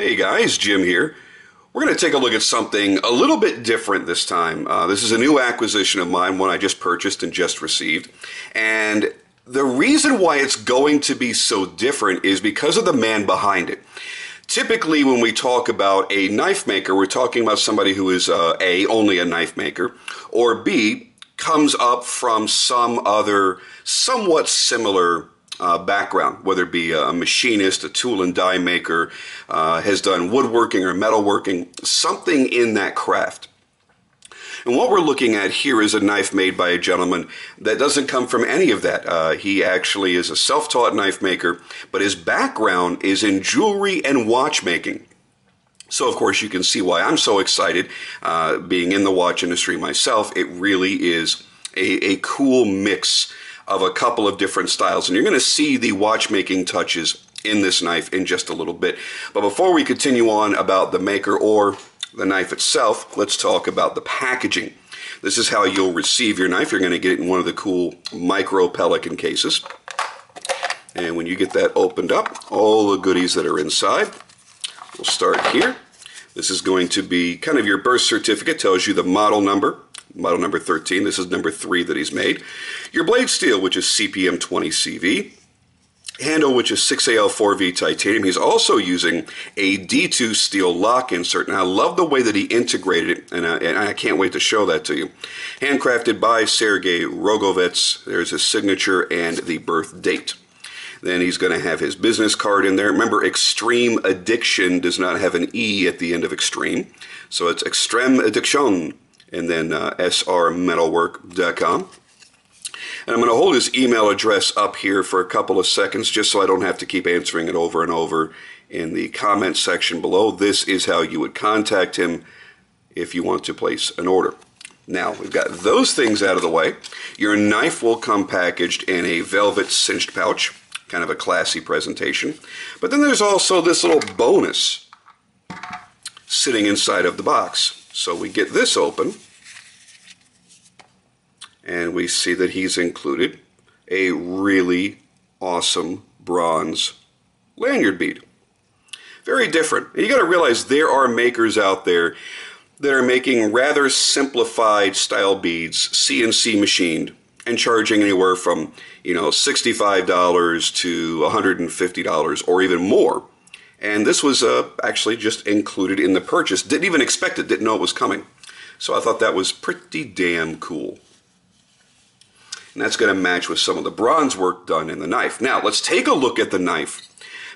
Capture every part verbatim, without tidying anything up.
Hey guys, Jim here. We're going to take a look at something a little bit different this time. Uh, this is a new acquisition of mine, one I just purchased and just received. And the reason why it's going to be so different is because of the man behind it. Typically, when we talk about a knife maker, we're talking about somebody who is uh, A, only a knife maker, or B, comes up from some other somewhat similar Uh, background, whether it be a machinist, a tool and die maker, uh, has done woodworking or metalworking, something in that craft. And what we're looking at here is a knife made by a gentleman that doesn't come from any of that. Uh, he actually is a self-taught knife maker, but his background is in jewelry and watchmaking. So, of course, you can see why I'm so excited. Uh, being in the watch industry myself, it really is a, a cool mix of a couple of different styles, and you're going to see the watchmaking touches in this knife in just a little bit. But before we continue on about the maker or the knife itself, let's talk about the packaging. This is how you'll receive your knife. You're going to get it in one of the cool micro pelican cases, and when you get that opened up, all the goodies that are inside. We'll start here. This is going to be kind of your birth certificate, tells you the model number. Model number thirteen, this is number three that he's made. Your blade steel, which is C P M twenty C V. Handle, which is six A L four V titanium. He's also using a D two steel lock insert, and I love the way that he integrated it, and I, and I can't wait to show that to you. Handcrafted by Sergey Rogovets. There's his signature and the birth date. Then he's going to have his business card in there. Remember, Extreme Addiction does not have an E at the end of Extreme, so it's Extreme Addiction. And then uh, S R metalwork dot com. And I'm going to hold his email address up here for a couple of seconds just so I don't have to keep answering it over and over in the comment section below. This is how you would contact him if you want to place an order. Now, we've got those things out of the way. Your knife will come packaged in a velvet cinched pouch, kind of a classy presentation. But then there's also this little bonus sitting inside of the box. So we get this open, and we see that he's included a really awesome bronze lanyard bead. Very different. And you got to realize there are makers out there that are making rather simplified style beads, C N C machined, and charging anywhere from, you know, sixty-five dollars to one hundred fifty dollars or even more. And this was uh, actually just included in the purchase. Didn't even expect it, didn't know it was coming. So I thought that was pretty damn cool. And that's going to match with some of the bronze work done in the knife. Now, let's take a look at the knife,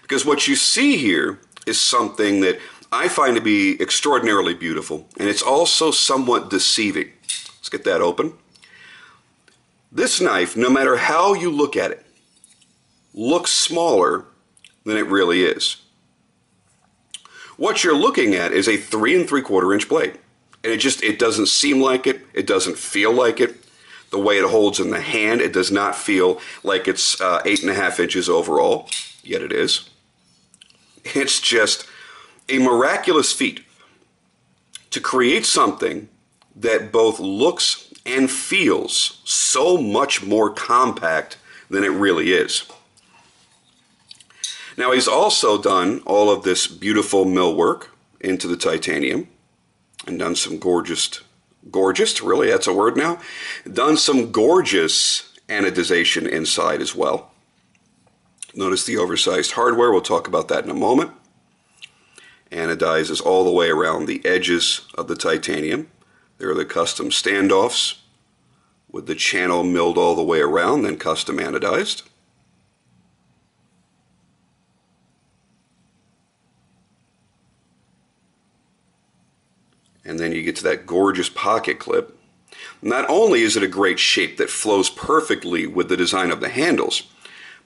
because what you see here is something that I find to be extraordinarily beautiful, and it's also somewhat deceiving. Let's get that open. This knife, no matter how you look at it, looks smaller than it really is. What you're looking at is a three and three quarter inch blade, and it just it doesn't seem like it. It doesn't feel like it. The way it holds in the hand, it does not feel like it's uh, eight and a half inches overall. Yet it is. It's just a miraculous feat to create something that both looks and feels so much more compact than it really is. Now, he's also done all of this beautiful millwork into the titanium and done some gorgeous, gorgeous, really, that's a word now, done some gorgeous anodization inside as well. Notice the oversized hardware. We'll talk about that in a moment. Anodizes all the way around the edges of the titanium. There are the custom standoffs with the channel milled all the way around, then custom anodized. And then you get to that gorgeous pocket clip. Not only is it a great shape that flows perfectly with the design of the handles,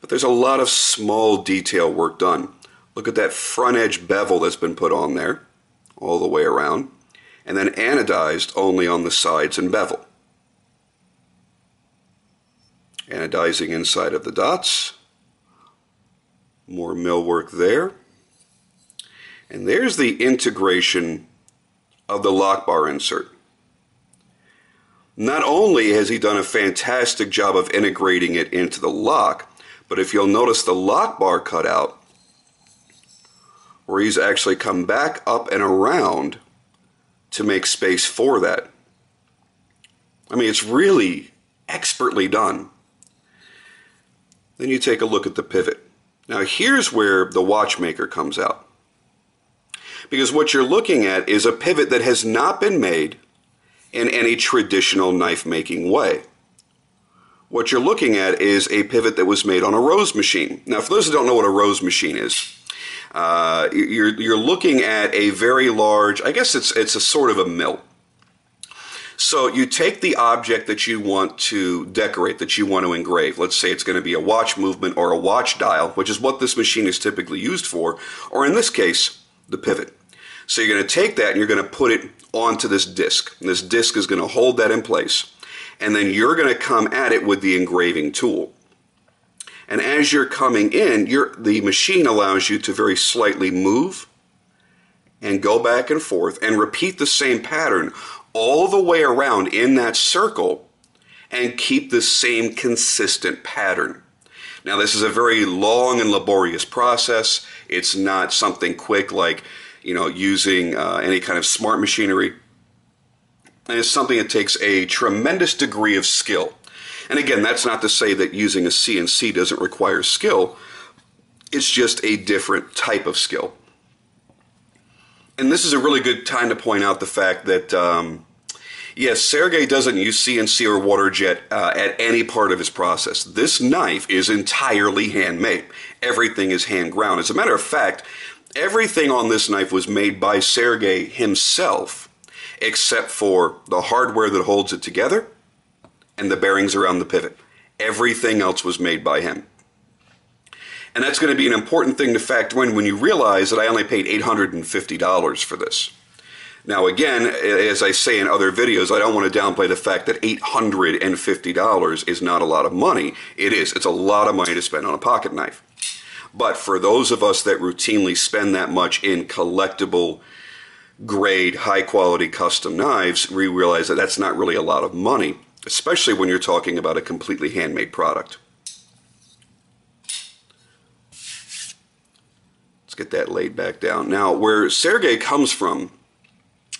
but there's a lot of small detail work done. Look at that front edge bevel that's been put on there, all the way around, and then anodized only on the sides and bevel. Anodizing inside of the dots. More millwork there. And there's the integration of the lock bar insert. Not only has he done a fantastic job of integrating it into the lock, but if you'll notice the lock bar cutout, batteries actually come back up and around to make space for that. I mean, it's really expertly done. Then you take a look at the pivot. Now here's where the watchmaker comes out. Because what you're looking at is a pivot that has not been made in any traditional knife making way. What you're looking at is a pivot that was made on a rose machine. Now for those who don't know what a rose machine is, uh, you're, you're looking at a very large, I guess it's, it's a sort of a mill. So you take the object that you want to decorate, that you want to engrave. Let's say it's going to be a watch movement or a watch dial, which is what this machine is typically used for, or in this case, the pivot. So you're going to take that and you're going to put it onto this disc. And this disc is going to hold that in place. And then you're going to come at it with the engraving tool. And as you're coming in, you're, the machine allows you to very slightly move and go back and forth and repeat the same pattern all the way around in that circle and keep the same consistent pattern. Now this is a very long and laborious process. It's not something quick like, you know, using uh, any kind of smart machinery. And it's something that takes a tremendous degree of skill. And again, that's not to say that using a C N C doesn't require skill. It's just a different type of skill. And this is a really good time to point out the fact that, um, yes, Sergey doesn't use C N C or water jet uh, at any part of his process. This knife is entirely handmade. Everything is hand ground. As a matter of fact, everything on this knife was made by Sergey himself, except for the hardware that holds it together and the bearings around the pivot. Everything else was made by him. And that's going to be an important thing to factor in when you realize that I only paid eight hundred fifty dollars for this. Now again, as I say in other videos, I don't want to downplay the fact that eight hundred fifty dollars is not a lot of money. It is. It's a lot of money to spend on a pocket knife. But for those of us that routinely spend that much in collectible grade, high quality custom knives, we realize that that's not really a lot of money, especially when you're talking about a completely handmade product. Get that laid back down. Now, where Sergey comes from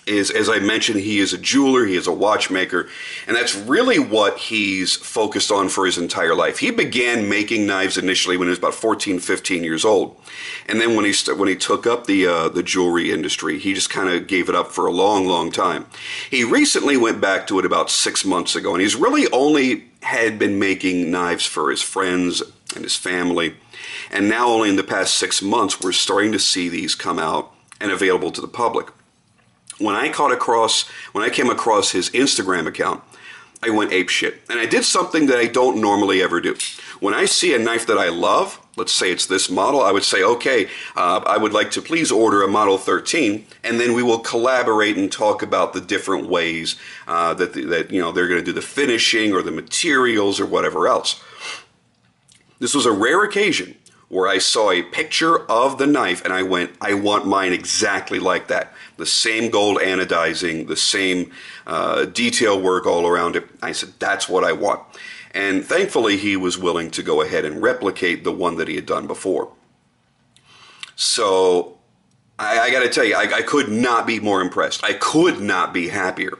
is, as I mentioned, he is a jeweler, he is a watchmaker, and that's really what he's focused on for his entire life. He began making knives initially when he was about fourteen, fifteen years old, and then when he st when he took up the uh, the jewelry industry, he just kind of gave it up for a long, long time. He recently went back to it about six months ago, and he's really only had been making knives for his friends and his family. And now only in the past six months, we're starting to see these come out and available to the public. When I caught across, when I came across his Instagram account, I went apeshit. And I did something that I don't normally ever do. When I see a knife that I love, let's say it's this model, I would say, okay, uh, I would like to please order a Mod thirteen, and then we will collaborate and talk about the different ways uh, that, the, that you know they're going to do the finishing or the materials or whatever else. This was a rare occasion where I saw a picture of the knife and I went, I want mine exactly like that. The same gold anodizing, the same uh, detail work all around it. I said, that's what I want. And thankfully he was willing to go ahead and replicate the one that he had done before. So I, I gotta tell you, I, I could not be more impressed. I could not be happier.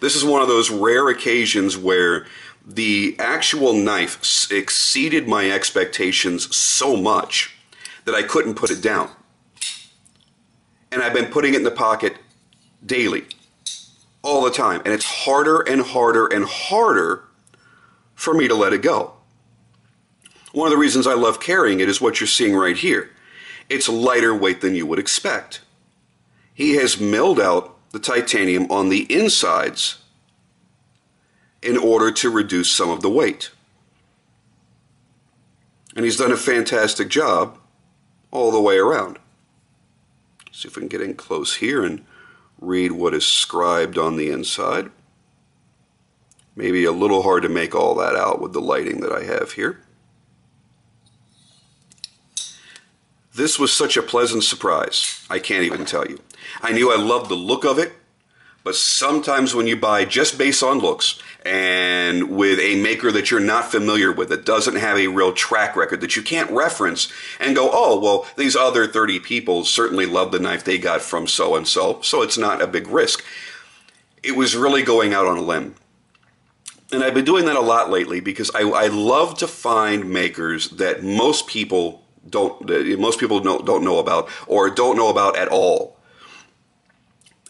This is one of those rare occasions where the actual knife exceeded my expectations so much that I couldn't put it down. And I've been putting it in the pocket daily, all the time. And it's harder and harder and harder for me to let it go. One of the reasons I love carrying it is what you're seeing right here. It's lighter weight than you would expect. He has milled out the titanium on the insides in order to reduce some of the weight. And he's done a fantastic job all the way around. See if we can get in close here and read what is scribed on the inside. Maybe a little hard to make all that out with the lighting that I have here. This was such a pleasant surprise, I can't even tell you. I knew I loved the look of it, But sometimes when you buy just based on looks and with a maker that you're not familiar with, that doesn't have a real track record, that you can't reference and go, oh, well, these other thirty people certainly love the knife they got from so-and-so, so it's not a big risk. It was really going out on a limb. And I've been doing that a lot lately because I, I love to find makers that most people don't, that most people don't, don't know about or don't know about at all.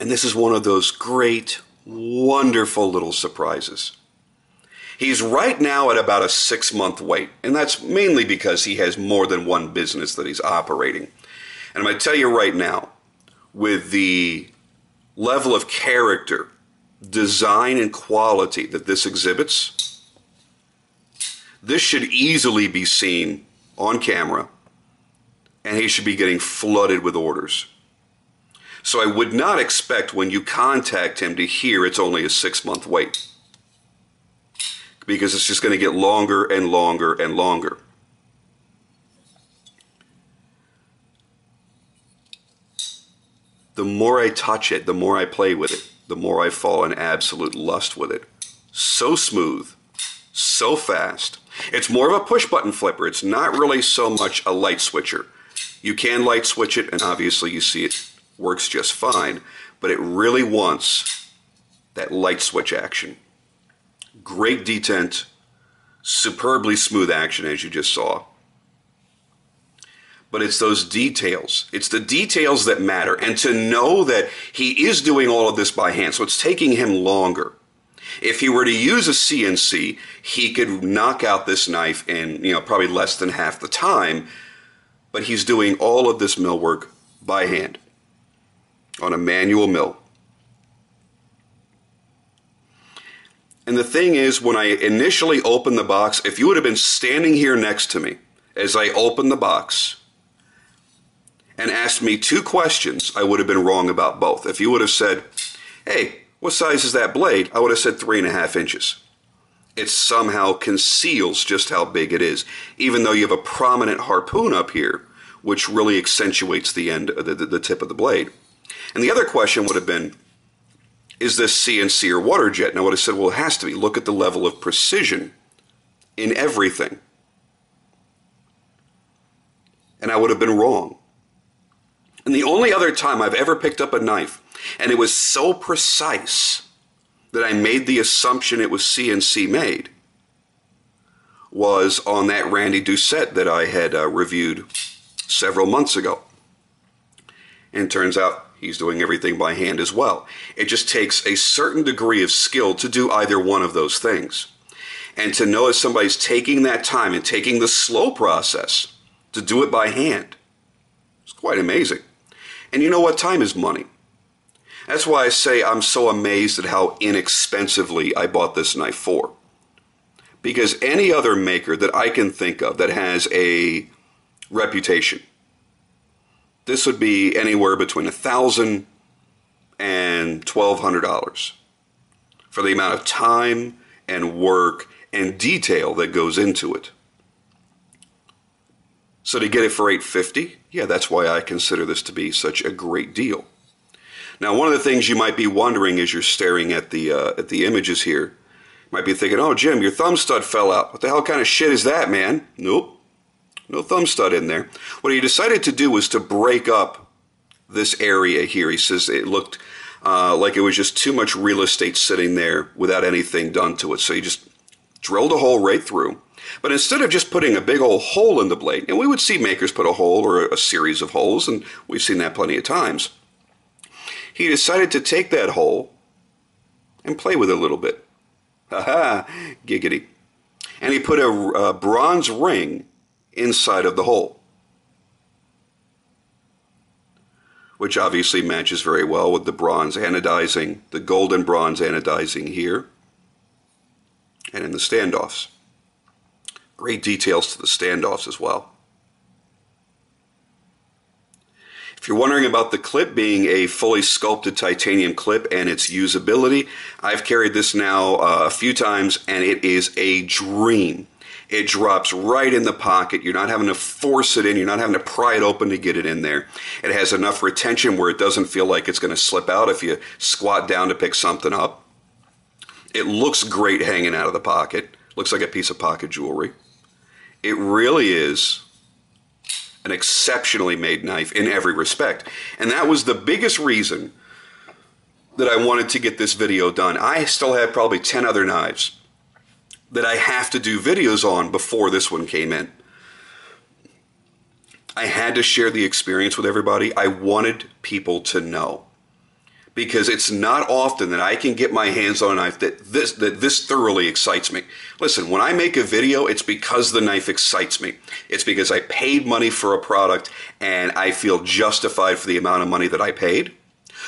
And this is one of those great, wonderful little surprises. He's right now at about a six-month wait, and that's mainly because he has more than one business that he's operating. And I'm going to tell you right now, with the level of character, design, and quality that this exhibits, this should easily be seen on camera, and he should be getting flooded with orders. So I would not expect when you contact him to hear it's only a six-month wait, because it's just going to get longer and longer and longer. The more I touch it, the more I play with it, the more I fall in absolute lust with it. So smooth, so fast. It's more of a push-button flipper. It's not really so much a light switcher. You can light switch it, and obviously you see it works just fine, but it really wants that light switch action. Great detent, superbly smooth action as you just saw. But it's those details. It's the details that matter. And to know that he is doing all of this by hand, so it's taking him longer. If he were to use a C N C, he could knock out this knife in, you know, probably less than half the time, but he's doing all of this millwork by hand on a manual mill. And the thing is, when I initially opened the box, if you would have been standing here next to me as I opened the box and asked me two questions, I would have been wrong about both. If you would have said, hey, what size is that blade? I would have said three and a half inches. It somehow conceals just how big it is, even though you have a prominent harpoon up here, which really accentuates the end, the, the tip of the blade. And the other question would have been, is this C N C or water jet? And I would have said, well, it has to be. Look at the level of precision in everything. And I would have been wrong. And the only other time I've ever picked up a knife, and it was so precise that I made the assumption it was C N C made, was on that Randy Doucette that I had uh, reviewed several months ago. And it turns out he's doing everything by hand as well. It just takes a certain degree of skill to do either one of those things. And to know if somebody's taking that time and taking the slow process to do it by hand, it's quite amazing. And you know what? Time is money. That's why I say I'm so amazed at how inexpensively I bought this knife for. Because any other maker that I can think of that has a reputation, this would be anywhere between one thousand dollars and twelve hundred dollars for the amount of time and work and detail that goes into it. So to get it for eight hundred fifty dollars, yeah, that's why I consider this to be such a great deal. Now, one of the things you might be wondering as you're staring at the, uh, at the images here, you might be thinking, oh, Jim, your thumb stud fell out. What the hell kind of shit is that, man? Nope. No thumb stud in there. What he decided to do was to break up this area here. He says it looked uh, like it was just too much real estate sitting there without anything done to it. So he just drilled a hole right through. But instead of just putting a big old hole in the blade, and we would see makers put a hole or a series of holes, and we've seen that plenty of times, he decided to take that hole and play with it a little bit. Ha ha, giggity. And he put a, a bronze ring inside of the hole, which obviously matches very well with the bronze anodizing, the golden bronze anodizing here and in the standoffs. Great details to the standoffs as well. If you're wondering about the clip being a fully sculpted titanium clip and its usability, I've carried this now uh, a few times, and it is a dream. it drops right in the pocket. You're not having to force it in. You're not having to pry it open to get it in there. It has enough retention where it doesn't feel like it's going to slip out if you squat down to pick something up. It looks great hanging out of the pocket. Looks like a piece of pocket jewelry. It really is an exceptionally made knife in every respect. And that was the biggest reason that I wanted to get this video done. I still had probably ten other knives that I have to do videos on before this one came in. I had to share the experience with everybody. I wanted people to know, because it's not often that I can get my hands on a knife that this, that this thoroughly excites me. Listen, when I make a video, it's because the knife excites me. It's because I paid money for a product and I feel justified for the amount of money that I paid.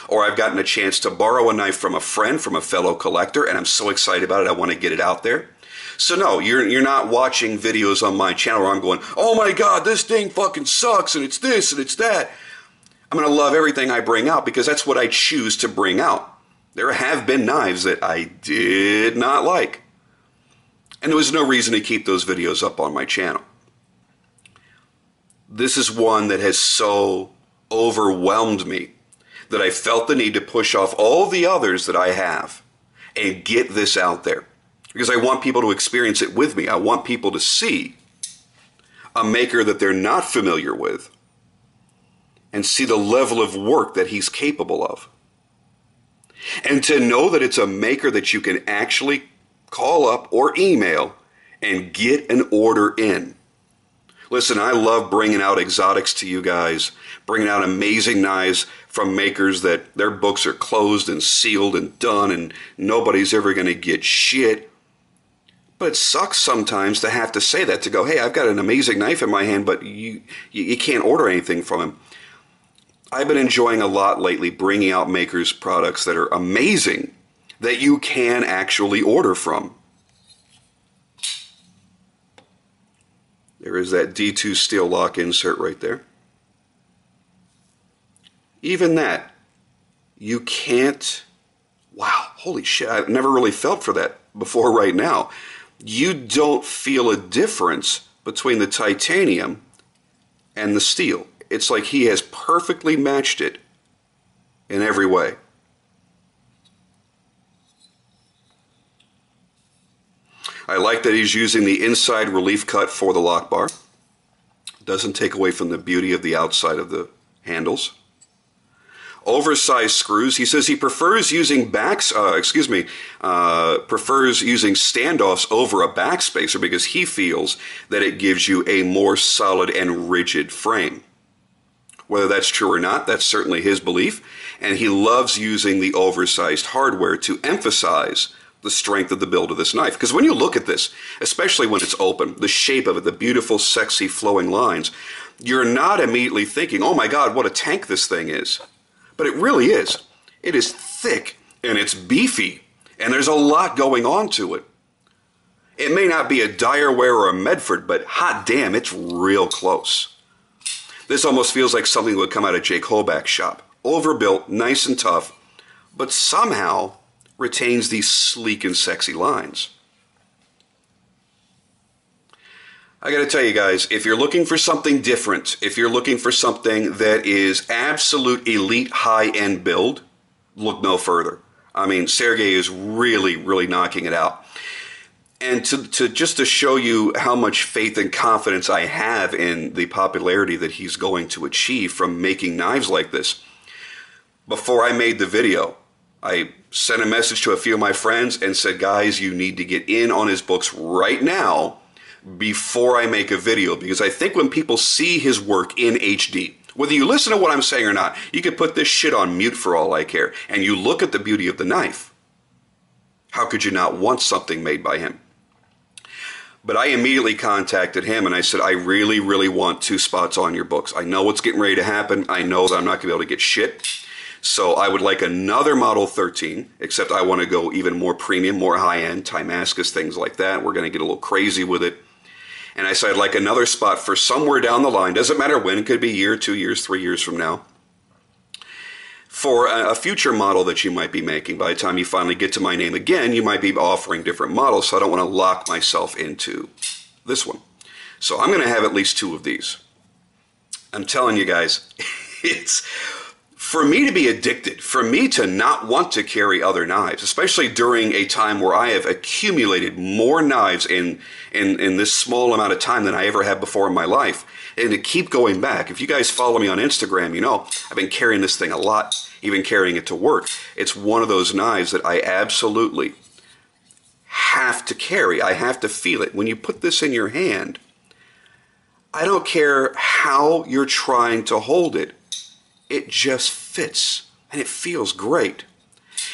Or I've gotten a chance to borrow a knife from a friend, from a fellow collector, and I'm so excited about it, I want to get it out there. So no, you're, you're not watching videos on my channel where I'm going, oh my God, this thing fucking sucks, and it's this, and it's that. I'm going to love everything I bring out because that's what I choose to bring out. There have been knives that I did not like, and there was no reason to keep those videos up on my channel. This is one that has so overwhelmed me that I felt the need to push off all the others that I have and get this out there, because I want people to experience it with me. I want people to see a maker that they're not familiar with and see the level of work that he's capable of. And to know that it's a maker that you can actually call up or email and get an order in. Listen, I love bringing out exotics to you guys, bringing out amazing knives from makers that their books are closed and sealed and done and nobody's ever going to get shit. But it sucks sometimes to have to say that, to go, hey, I've got an amazing knife in my hand, but you, you, you can't order anything from him. I've been enjoying a lot lately bringing out makers' products that are amazing that you can actually order from. There is that D two steel lock insert right there. Even that, you can't, wow, holy shit, I've never really felt for that before right now. You don't feel a difference between the titanium and the steel. It's like he has perfectly matched it in every way. I like that he's using the inside relief cut for the lock bar. Doesn't take away from the beauty of the outside of the handles. Oversized screws. He says he prefers using backs, uh, excuse me, uh, prefers using standoffs over a backspacer because he feels that it gives you a more solid and rigid frame. Whether that's true or not, that's certainly his belief. And he loves using the oversized hardware to emphasize the strength of the build of this knife. Because when you look at this, especially when it's open, the shape of it, the beautiful, sexy, flowing lines, you're not immediately thinking, oh my God, what a tank this thing is. But it really is. It is thick and it's beefy and there's a lot going on to it. It may not be a Direware or a Medford, but hot damn, it's real close. This almost feels like something that would come out of Jake Hoback's shop. Overbuilt, nice and tough, but somehow retains these sleek and sexy lines. I gotta tell you guys, if you're looking for something different, if you're looking for something that is absolute elite high-end build, look no further. I mean, Sergey is really, really knocking it out. And to, to just to show you how much faith and confidence I have in the popularity that he's going to achieve from making knives like this, before I made the video, I sent a message to a few of my friends and said, guys, you need to get in on his books right now before I make a video, because I think when people see his work in H D, whether you listen to what I'm saying or not, you could put this shit on mute for all I care, and you look at the beauty of the knife. How could you not want something made by him? But I immediately contacted him and I said, I really, really want two spots on your books. I know what's getting ready to happen. I know that I'm not going to be able to get shit. So I would like another Model thirteen, except I want to go even more premium, more high-end, Timascus, things like that. We're going to get a little crazy with it. And I said, I'd like another spot for somewhere down the line, doesn't matter when, it could be a year, two years, three years from now, for a future model that you might be making. By the time you finally get to my name again, you might be offering different models, so I don't want to lock myself into this one. So I'm going to have at least two of these. I'm telling you guys, it's for me to be addicted, for me to not want to carry other knives, especially during a time where I have accumulated more knives in, in, in this small amount of time than I ever have before in my life, and to keep going back. If you guys follow me on Instagram, you know I've been carrying this thing a lot, even carrying it to work. It's one of those knives that I absolutely have to carry. I have to feel it. When you put this in your hand, I don't care how you're trying to hold it, it just fits and it feels great.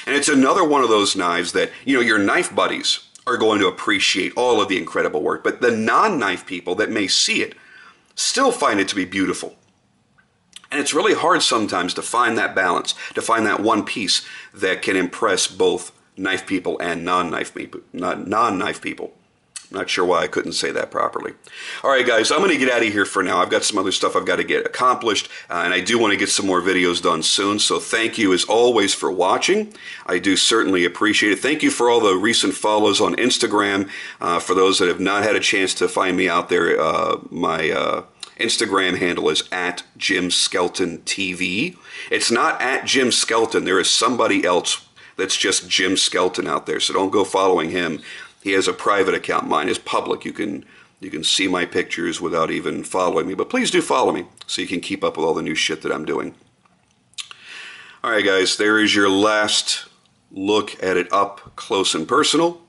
And it's another one of those knives that, you know, your knife buddies are going to appreciate all of the incredible work, but the non-knife people that may see it still find it to be beautiful. And it's really hard sometimes to find that balance, to find that one piece that can impress both knife people and non-knife people. Non-knife people. Not sure why I couldn't say that properly. All right, guys, I'm going to get out of here for now. I've got some other stuff I've got to get accomplished, uh, and I do want to get some more videos done soon. So thank you, as always, for watching. I do certainly appreciate it. Thank you for all the recent follows on Instagram. Uh, for those that have not had a chance to find me out there, uh, my uh, Instagram handle is at Jim Skelton T V. It's not at Jim Skelton. There is somebody else that's just Jim Skelton out there, so don't go following him. He has a private account. Mine is public. You can you can see my pictures without even following me. But please do follow me so you can keep up with all the new shit that I'm doing. All right, guys. There is your last look at it up close and personal.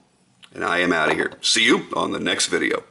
And I am out of here. See you on the next video.